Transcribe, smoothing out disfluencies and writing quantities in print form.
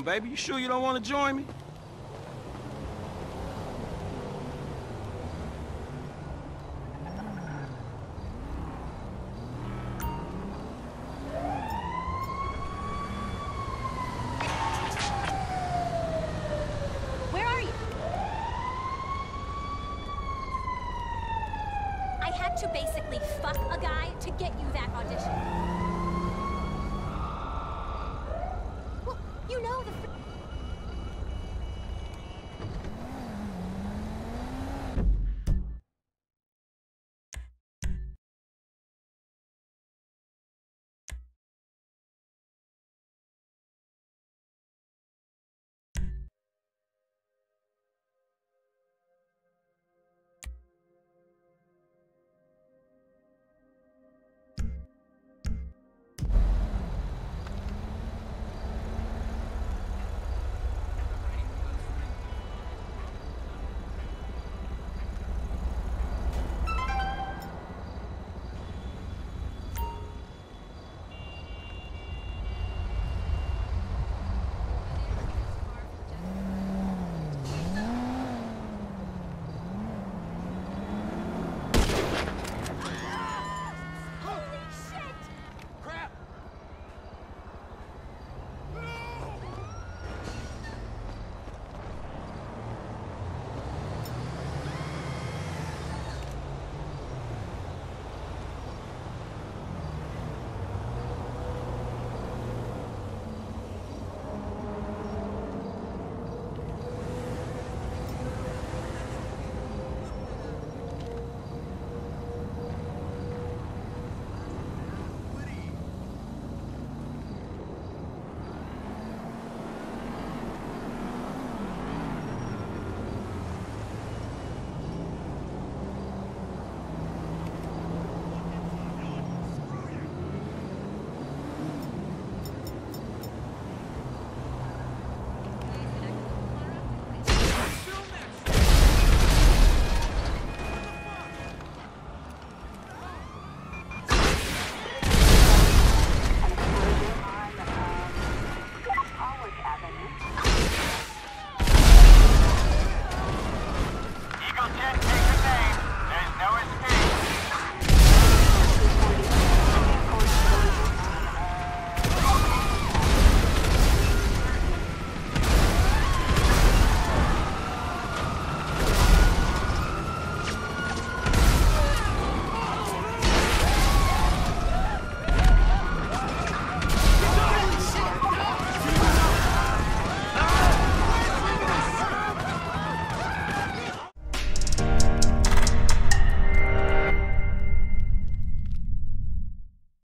down, baby. You sure you don't want to join me? To basically fuck a guy to get you that audition.